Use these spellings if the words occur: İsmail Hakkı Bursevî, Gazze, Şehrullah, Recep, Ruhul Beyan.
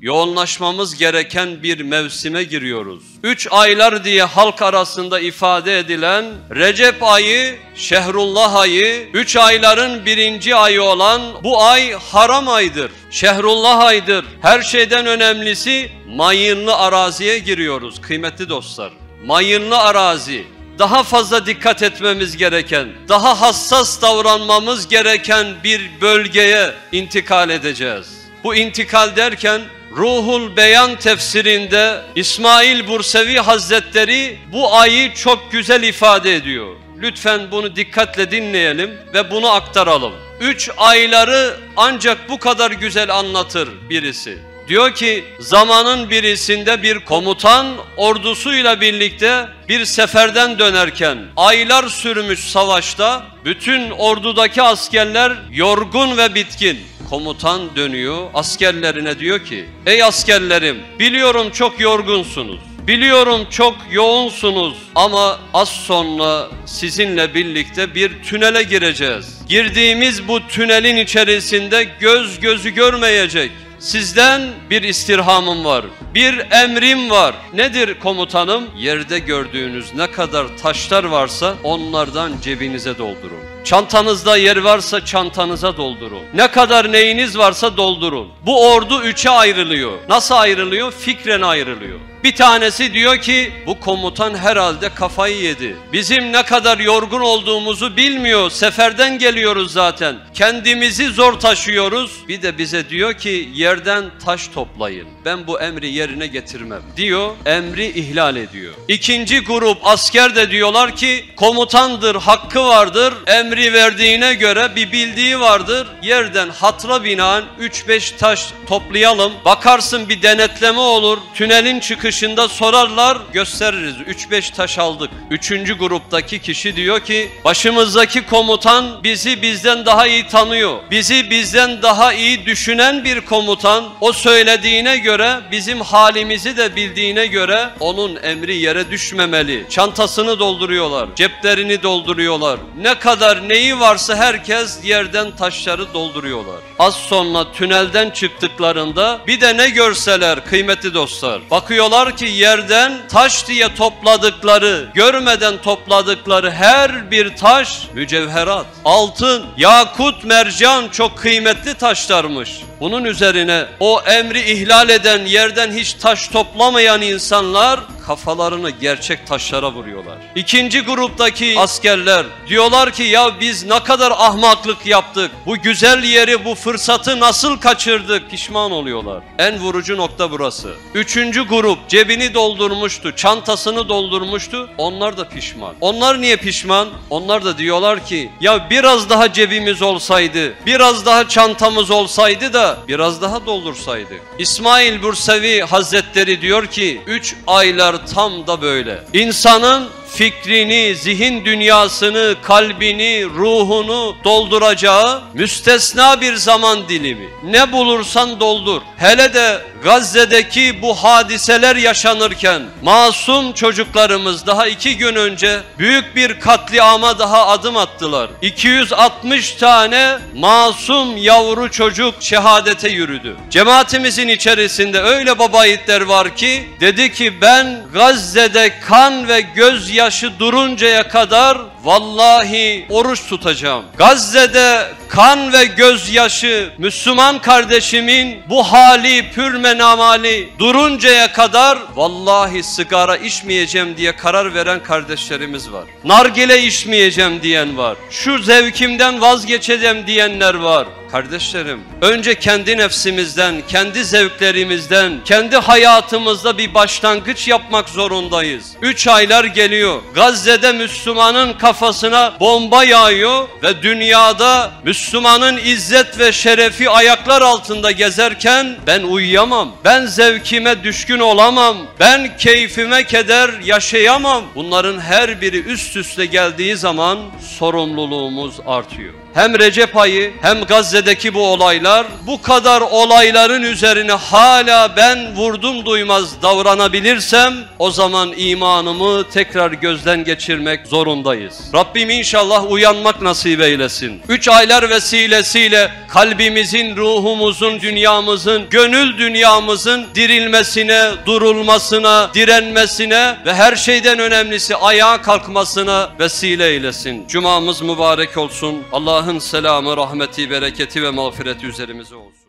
yoğunlaşmamız gereken bir mevsime giriyoruz. 3 aylar diye halk arasında ifade edilen Recep ayı, Şehrullah ayı, 3 ayların 1. ayı olan bu ay haram aydır. Şehrullah aydır. Her şeyden önemlisi mayınlı araziye giriyoruz kıymetli dostlar. Mayınlı arazi. Daha fazla dikkat etmemiz gereken, daha hassas davranmamız gereken bir bölgeye intikal edeceğiz. Bu intikal derken Ruhul Beyan tefsirinde İsmail Bursevî Hazretleri bu ayı çok güzel ifade ediyor. Lütfen bunu dikkatle dinleyelim ve bunu aktaralım. 3 ayları ancak bu kadar güzel anlatır birisi. Diyor ki zamanın birisinde bir komutan ordusuyla birlikte bir seferden dönerken aylar sürmüş savaşta bütün ordudaki askerler yorgun ve bitkin. Komutan dönüyor askerlerine diyor ki ey askerlerim biliyorum çok yorgunsunuz, biliyorum çok yoğunsunuz ama az sonra sizinle birlikte bir tünele gireceğiz. Girdiğimiz bu tünelin içerisinde gözü görmeyecek. Sizden bir istirhamım var, bir emrim var. Nedir komutanım? Yerde gördüğünüz ne kadar taşlar varsa onlardan cebinize doldurun. Çantanızda yer varsa çantanıza doldurun. Ne kadar neyiniz varsa doldurun. Bu ordu 3'e ayrılıyor. Nasıl ayrılıyor? Fikren ayrılıyor. Bir tanesi diyor ki bu komutan herhalde kafayı yedi. Bizim ne kadar yorgun olduğumuzu bilmiyor. Seferden geliyoruz zaten. Kendimizi zor taşıyoruz. Bir de bize diyor ki yerden taş toplayın. Ben bu emri yerine getirmem diyor. Emri ihlal ediyor. 2. grup asker de diyorlar ki komutandır, hakkı vardır. Emri verdiğine göre bir bildiği vardır. Yerden hatırına binaen 3-5 taş toplayalım. Bakarsın bir denetleme olur. Tünelin çıkışı dışında sorarlar, gösteririz. 3-5 taş aldık. 3. gruptaki kişi diyor ki, başımızdaki komutan bizi bizden daha iyi tanıyor. Bizi bizden daha iyi düşünen bir komutan. O söylediğine göre, bizim halimizi de bildiğine göre onun emri yere düşmemeli. Çantasını dolduruyorlar, ceplerini dolduruyorlar. Ne kadar neyi varsa herkes yerden taşları dolduruyorlar. Az sonra tünelden çıktıklarında bir de ne görseler kıymetli dostlar. Bakıyorlar ki yerden taş diye topladıkları, görmeden topladıkları her bir taş mücevherat, altın, yakut, mercan çok kıymetli taşlarmış. Bunun üzerine o emri ihlal eden, yerden hiç taş toplamayan insanlar kafalarını gerçek taşlara vuruyorlar. 2. gruptaki askerler diyorlar ki ya biz ne kadar ahmaklık yaptık. Bu güzel yeri, bu fırsatı nasıl kaçırdık? Pişman oluyorlar. En vurucu nokta burası. 3. grup cebini doldurmuştu, çantasını doldurmuştu. Onlar da pişman. Onlar niye pişman? Onlar da diyorlar ki ya biraz daha cebimiz olsaydı, biraz daha çantamız olsaydı da biraz daha doldursaydı. İsmail Bursevî Hazretleri diyor ki 3 aylar tam da böyle. İnsanın fikrini, zihin dünyasını, kalbini, ruhunu dolduracağı müstesna bir zaman dilimi. Ne bulursan doldur. Hele de Gazze'deki bu hadiseler yaşanırken masum çocuklarımız daha 2 gün önce büyük bir katliama daha adım attılar. 260 tane masum yavru çocuk şehadete yürüdü. Cemaatimizin içerisinde öyle baba yiğitler var ki dedi ki ben Gazze'de kan ve gözyaşı duruncaya kadar vallahi oruç tutacağım. Gazze'de kan ve gözyaşı Müslüman kardeşimin bu hali pürmenamali duruncaya kadar vallahi sigara içmeyeceğim diye karar veren kardeşlerimiz var. Nargile içmeyeceğim diyen var. Şu zevkimden vazgeçeceğim diyenler var. Kardeşlerim, önce kendi nefsimizden, kendi zevklerimizden, kendi hayatımızda bir başlangıç yapmak zorundayız. 3 aylar geliyor. Gazze'de Müslümanın kafasına bomba yağıyor ve dünyada Müslümanın izzet ve şerefi ayaklar altında gezerken ben uyuyamam, ben zevkime düşkün olamam, ben keyfime keder yaşayamam. Bunların her biri üst üste geldiği zaman sorumluluğumuz artıyor. hem Recep ayı hem Gazze'deki bu olaylar, bu kadar olayların üzerine hala ben vurdum duymaz davranabilirsem, o zaman imanımı tekrar gözden geçirmek zorundayız. Rabbim inşallah uyanmak nasip eylesin. 3 aylar vesilesiyle kalbimizin, ruhumuzun, dünyamızın, gönül dünyamızın dirilmesine, durulmasına, direnmesine ve her şeyden önemlisi ayağa kalkmasına vesile eylesin. Cumamız mübarek olsun. Allah'ın selamı, rahmeti, bereketi ve mağfireti üzerimize olsun.